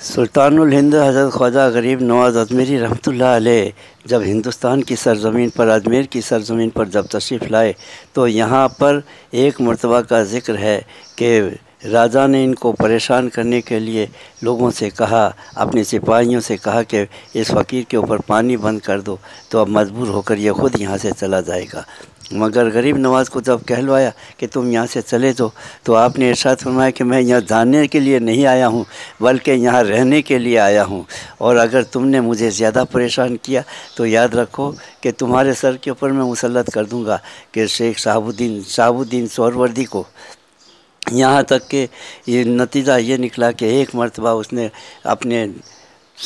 सुल्तान उल हिंद हज़रत ख्वाजा गरीब नवाज अजमेरी रहमतुल्लाह अलैह जब हिंदुस्तान की सरज़मीन पर अजमेर की सरज़मीन पर जब तशरीफ़ लाए तो यहाँ पर एक मरतबा का ज़िक्र है कि राजा ने इनको परेशान करने के लिए लोगों से कहा, अपने सिपाहियों से कहा कि इस फ़कीर के ऊपर पानी बंद कर दो, तो अब मजबूर होकर ये ख़ुद यहाँ से चला जाएगा। मगर गरीब नवाज को जब कहलवाया कि तुम यहाँ से चले जाओ तो आपने इरशाद फरमाया कि मैं यहाँ जाने के लिए नहीं आया हूँ बल्कि यहाँ रहने के लिए आया हूँ, और अगर तुमने मुझे ज़्यादा परेशान किया तो याद रखो कि तुम्हारे सर के ऊपर मैं मुसल्लत कर दूँगा। कि शेख साहबुद्दीन सुहरवर्दी को यहाँ तक कि ये नतीजा ये निकला कि एक मरतबा उसने अपने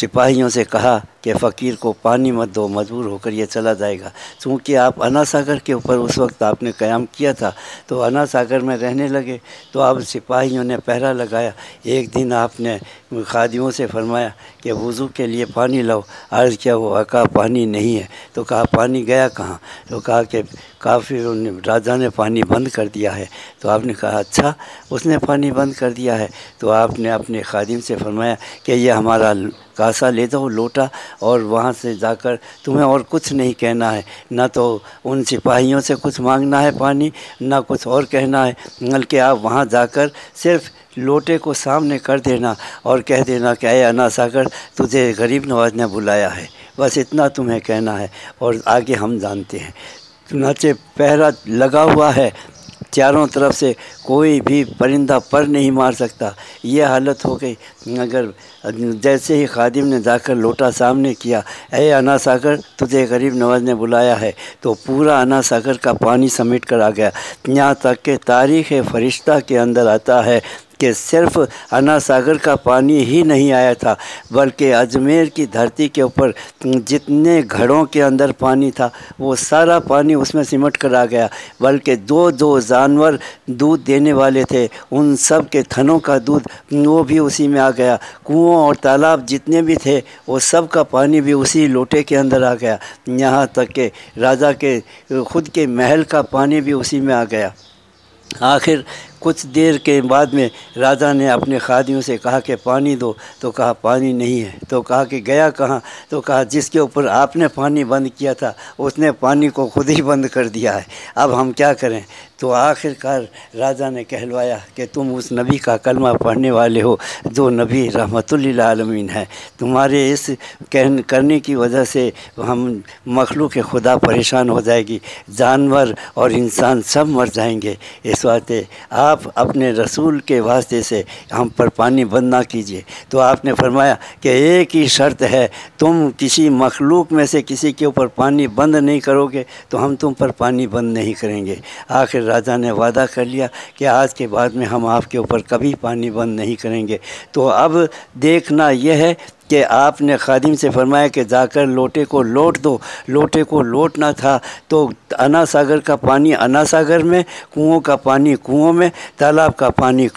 सिपाहियों से कहा कि फ़कीर को पानी मत दो, मजबूर होकर ये चला जाएगा। चूँकि आप अना सागर के ऊपर उस वक्त आपने क़याम किया था तो अना सागर में रहने लगे, तो अब सिपाहियों ने पहरा लगाया। एक दिन आपने खादिमों से फरमाया कि वज़ू के लिए पानी लाओ, अर्ज़ किया वो कहा पानी नहीं है, तो कहा पानी गया कहाँ, तो कहा कि काफ़िर राजा ने पानी बंद कर दिया है। तो आपने कहा अच्छा उसने पानी बंद कर दिया है, तो आपने अपने खादिम से फरमाया कि ये हमारा कासा ले जाओ लोटा और वहाँ से जाकर तुम्हें और कुछ नहीं कहना है, ना तो उन सिपाहियों से कुछ मांगना है पानी, ना कुछ और कहना है, बल्कि आप वहाँ जाकर सिर्फ लोटे को सामने कर देना और कह देना कि अय अना सागर तुझे गरीब नवाज ने बुलाया है, बस इतना तुम्हें कहना है और आगे हम जानते हैं। चुनाचे पहरा लगा हुआ है चारों तरफ से, कोई भी परिंदा पर नहीं मार सकता, ये हालत हो गई। अगर जैसे ही खादिम ने जाकर लोटा सामने किया, ए अना सागर तुझे गरीब नवाज ने बुलाया है, तो पूरा अना सागर का पानी समेट कर आ गया। यहाँ तक कि तारीख फरिश्ता के अंदर आता है कि सिर्फ़ अना सागर का पानी ही नहीं आया था बल्कि अजमेर की धरती के ऊपर जितने घड़ों के अंदर पानी था वो सारा पानी उसमें सिमट कर आ गया, बल्कि दो जानवर दूध देने वाले थे उन सब के थनों का दूध वो भी उसी में आ गया, कुओं और तालाब जितने भी थे वो सब का पानी भी उसी लोटे के अंदर आ गया, यहाँ तक कि राजा के ख़ुद के महल का पानी भी उसी में आ गया। आखिर कुछ देर के बाद में राजा ने अपने खादियों से कहा कि पानी दो, तो कहा पानी नहीं है, तो कहा कि गया कहाँ, तो कहा जिसके ऊपर आपने पानी बंद किया था उसने पानी को खुद ही बंद कर दिया है, अब हम क्या करें। तो आखिरकार राजा ने कहलवाया कि तुम उस नबी का कलमा पढ़ने वाले हो जो नबी रहमतुल्लिल आलमीन है, तुम्हारे इस करने की वजह से हम मखलूक खुदा परेशान हो जाएगी, जानवर और इंसान सब मर जाएंगे, इस वास्ते आप अपने रसूल के वास्ते से हम पर पानी बंद ना कीजिए। तो आपने फरमाया कि एक ही शर्त है, तुम किसी मखलूक में से किसी के ऊपर पानी बंद नहीं करोगे तो हम तुम पर पानी बंद नहीं करेंगे। आखिर राजा ने वादा कर लिया कि आज के बाद में हम आपके ऊपर कभी पानी बंद नहीं करेंगे। तो अब देखना यह है कि आपने खादिम से फरमाया कि जाकर लोटे को लोट दो, लोटे को लोटना था तो अना सागर का पानी अना सागर में, कुओं का पानी कुओं में, तालाब का पानी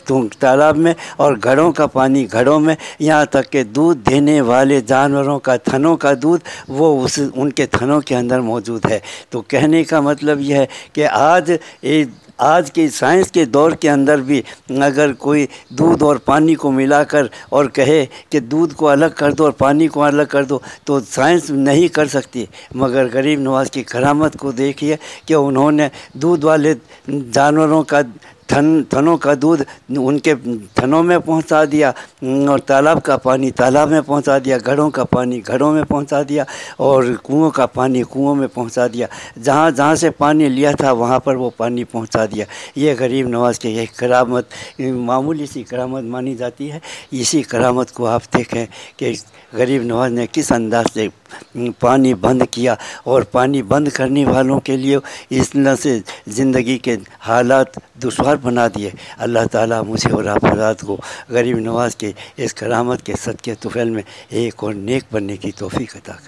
तालाब में, और घड़ों का पानी घड़ों में, यहाँ तक कि दूध देने वाले जानवरों का थनों का दूध वो उस उनके थनों के अंदर मौजूद है। तो कहने का मतलब यह है कि आज के साइंस के दौर के अंदर भी अगर कोई दूध और पानी को मिलाकर और कहे कि दूध को अलग कर दो और पानी को अलग कर दो तो साइंस नहीं कर सकती, मगर गरीब नवाज की करामत को देखिए कि उन्होंने दूध वाले जानवरों का थनों का दूध उनके थनों में पहुंचा दिया और तालाब का पानी तालाब में पहुंचा दिया, घड़ों का पानी घड़ों में पहुंचा दिया और कुओं का पानी कुओं में पहुंचा दिया, जहां जहां से पानी लिया था वहां पर वो पानी पहुंचा दिया। ये गरीब नवाज की एक करामत मामूली सी करामत मानी जाती है, इसी करामत को आप देखें कि गरीब नवाज ने किस अंदाज से पानी बंद किया और पानी बंद करने वालों के लिए इस तरह से ज़िंदगी के हालात दुश्वार बना दिए। अल्लाह ताला मुझे और आप हज़रात को गरीब नवाज के इस करामत के सदके तुफ़ैल में एक और नेक बनने की तौफीक अता करे।